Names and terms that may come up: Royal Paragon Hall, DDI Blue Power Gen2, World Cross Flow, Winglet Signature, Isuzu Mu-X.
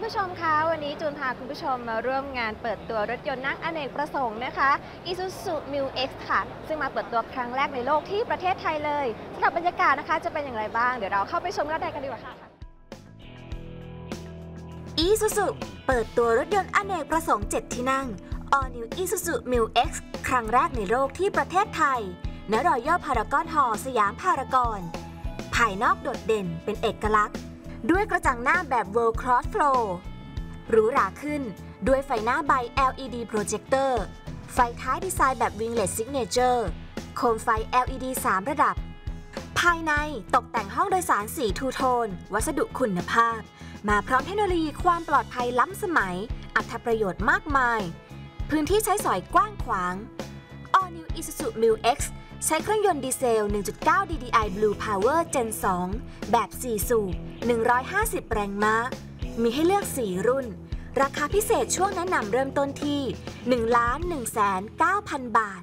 คุณผู้ชมคะวันนี้จูนพาคุณผู้ชมมาร่วมงานเปิดตัวรถยนต์นั่งอเนกประสงค์นะคะ Isuzu Mu-X ค่ะซึ่งมาเปิดตัวครั้งแรกในโลกที่ประเทศไทยเลยสำหรับบรรยากาศนะคะจะเป็นอย่างไรบ้างเดี๋ยวเราเข้าไปชมด้านในกันดีกว่าค่ะ Isuzu เปิดตัวรถยนต์อเนกประสงค์7ที่นั่ง All New Isuzu Mu-X ครั้งแรกในโลกที่ประเทศไทยณ Royal Paragon Hall สยามพารากอนภายนอกโดดเด่นเป็นเอกลักษณ์ด้วยกระจังหน้าแบบ World Cross Flow หรูหราขึ้นด้วยไฟหน้าใบ LED Projector ไฟท้ายดีไซน์แบบ Winglet Signature โคมไฟ LED 3 ระดับภายในตกแต่งห้องโดยสารสีทูโทนวัสดุคุณภาพมาพร้อมเทคโนโลยีความปลอดภัยล้ำสมัยอัตประโยชน์มากมายพื้นที่ใช้สอยกว้างขวาง All New Isuzu Mu-X ใช้เครื่องยนต์ดีเซล 1.9 DDI Blue Power Gen2 แบบ 4 สูบ150 แรงม้ามีให้เลือก4รุ่นราคาพิเศษช่วงแนะนำเริ่มต้นที่ 1,190,000 บาท